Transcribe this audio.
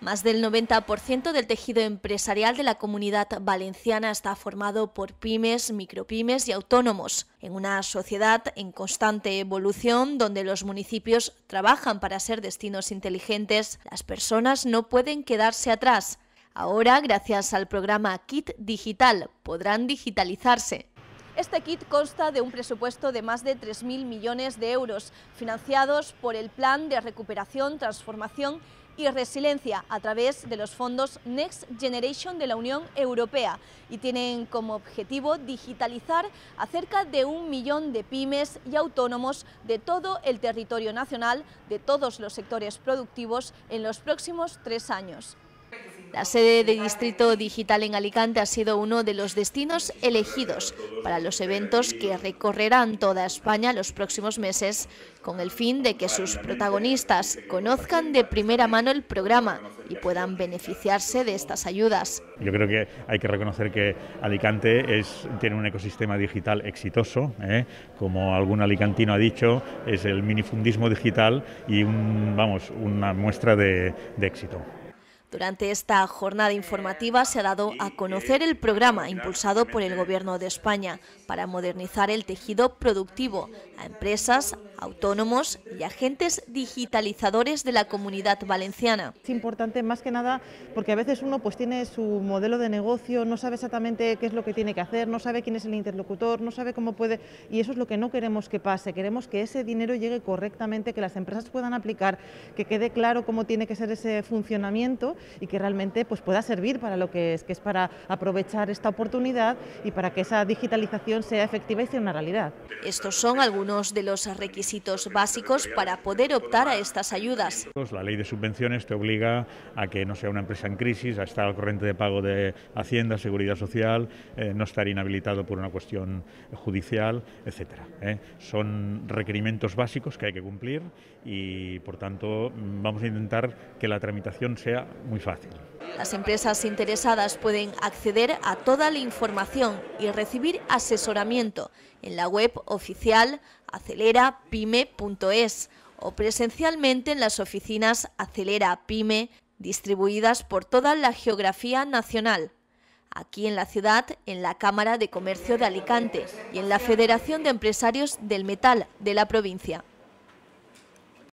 Más del 90% del tejido empresarial de la Comunidad Valenciana está formado por pymes, micropymes y autónomos, en una sociedad en constante evolución donde los municipios trabajan para ser destinos inteligentes. Las personas no pueden quedarse atrás. Ahora, gracias al programa Kit Digital, podrán digitalizarse. Este kit consta de un presupuesto de más de 3.000 millones de euros, financiados por el Plan de Recuperación, Transformación y Resiliencia a través de los fondos Next Generation de la Unión Europea, y tienen como objetivo digitalizar a cerca de 1 millón de pymes y autónomos de todo el territorio nacional, de todos los sectores productivos, en los próximos 3 años. La sede de Distrito Digital en Alicante ha sido uno de los destinos elegidos para los eventos que recorrerán toda España los próximos meses, con el fin de que sus protagonistas conozcan de primera mano el programa y puedan beneficiarse de estas ayudas. Yo creo que hay que reconocer que Alicante tiene un ecosistema digital exitoso, como algún alicantino ha dicho, es el minifundismo digital y una muestra de éxito. Durante esta jornada informativa se ha dado a conocer el programa impulsado por el Gobierno de España para modernizar el tejido productivo a empresas, autónomos y agentes digitalizadores de la Comunidad Valenciana. Es importante más que nada porque a veces uno tiene su modelo de negocio, no sabe exactamente qué es lo que tiene que hacer, no sabe quién es el interlocutor, no sabe cómo puede, y eso es lo que no queremos que pase. Queremos que ese dinero llegue correctamente, que las empresas puedan aplicar, que quede claro cómo tiene que ser ese funcionamiento y que realmente pueda servir para lo que es para aprovechar esta oportunidad y para que esa digitalización sea efectiva y sea una realidad. Estos son algunos de los requisitos básicos para poder optar a estas ayudas. La ley de subvenciones te obliga a que no sea una empresa en crisis, a estar al corriente de pago de Hacienda, Seguridad Social, no estar inhabilitado por una cuestión judicial, etcétera. Son requerimientos básicos que hay que cumplir y, por tanto, vamos a intentar que la tramitación sea muy fácil. Las empresas interesadas pueden acceder a toda la información y recibir asesoramiento en la web oficial acelerapyme.es o presencialmente en las oficinas Acelera Pyme distribuidas por toda la geografía nacional. Aquí en la ciudad, en la Cámara de Comercio de Alicante y en la Federación de Empresarios del Metal de la provincia.